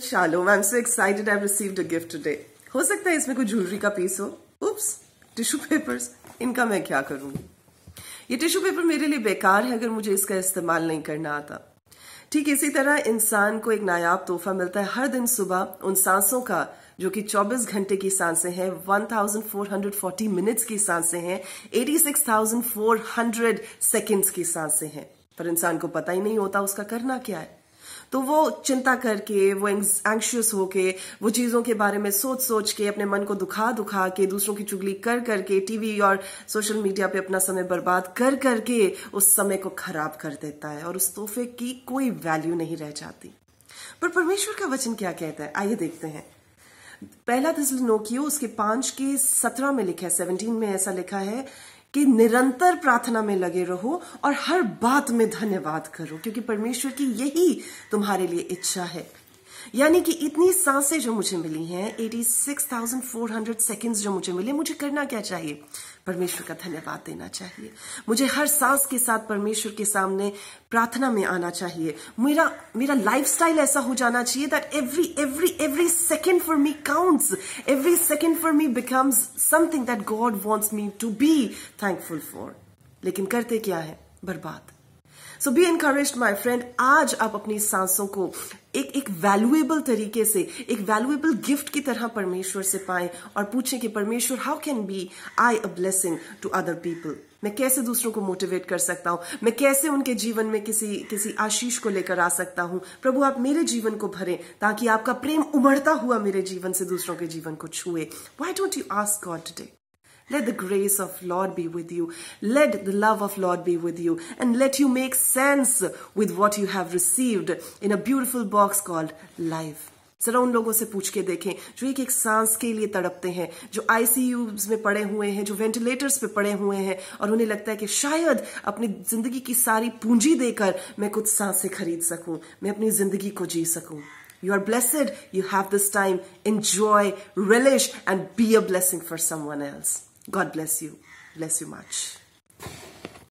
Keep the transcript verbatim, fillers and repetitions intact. Shalom, I'm so excited I've received a gift today. हो सकता है इसमें कोई ज्वेलरी का पीस हो। Oops, टिश्यू पेपर्स, इनका मैं क्या करूंगी? ये टिश्यू पेपर मेरे लिए बेकार है अगर मुझे इसका इस्तेमाल नहीं करना आता। ठीक इसी तरह इंसान को एक नायाब तोहफा मिलता है हर दिन सुबह उन सांसों का जो कि चौबीस घंटे की सांसें हैं, चौदह सौ चालीस मिनट्स की सांसें हैं, छियासी हज़ार चार सौ सेकंड्स की सांसें हैं, पर इंसान को पता ही नहीं होता उसका करना क्या है। तो वो चिंता करके, वो एंक्शियस होके, वो चीजों के बारे में सोच सोच के, अपने मन को दुखा दुखा के, दूसरों की चुगली कर करके, टीवी और सोशल मीडिया पे अपना समय बर्बाद कर करके उस समय को खराब कर देता है और उस तोहफे की कोई वैल्यू नहीं रह जाती। पर परमेश्वर का वचन क्या कहता है, आइए देखते हैं। पहला थिस्सलुनीकी उसके पांच के सत्रह में लिखा है, सेवनटीन में ऐसा लिखा है कि निरंतर प्रार्थना में लगे रहो और हर बात में धन्यवाद करो, क्योंकि परमेश्वर की यही तुम्हारे लिए इच्छा है। यानी कि इतनी सांसें जो मुझे मिली हैं, छियासी हज़ार चार सौ सेकंड्स जो मुझे मिले, मुझे करना क्या चाहिए? परमेश्वर का धन्यवाद देना चाहिए। मुझे हर सांस के साथ परमेश्वर के सामने प्रार्थना में आना चाहिए। मेरा मेरा लाइफस्टाइल ऐसा हो जाना चाहिए that every every every second for me counts, every second for me becomes something that God wants me to be thankful for. लेकिन करते क्या है? बर्बाद। So be encouraged my friend, आज आप अपनी सांसों को एक एक वैल्यूएबल तरीके से, एक वैल्यूएबल गिफ्ट की तरह परमेश्वर से पाएं और पूछें कि परमेश्वर, how can be I a blessing to other people? मैं कैसे दूसरों को मोटिवेट कर सकता हूं? मैं कैसे उनके जीवन में किसी किसी आशीष को लेकर आ सकता हूं? प्रभु, आप मेरे जीवन को भरें ताकि आपका प्रेम उमड़ता हुआ मेरे जीवन से दूसरों के जीवन को छुए। Why don't you ask God today? Let the grace of Lord be with you. Let the love of Lord be with you. And let you make sense with what you have received in a beautiful box called life. जरा उन लोगों से पूछ के देखें जो एक एक सांस के लिए तड़पते हैं, जो आईसीयू में पड़े हुए हैं, जो वेंटिलेटर्स पे पड़े हुए हैं और उन्हें लगता है कि शायद अपनी जिंदगी की सारी पूंजी देकर मैं कुछ सांसें खरीद सकूं, मैं अपनी जिंदगी को जी सकूं। You are blessed. You have this time. Enjoy, relish and be a blessing for someone else. God bless you. Bless you much.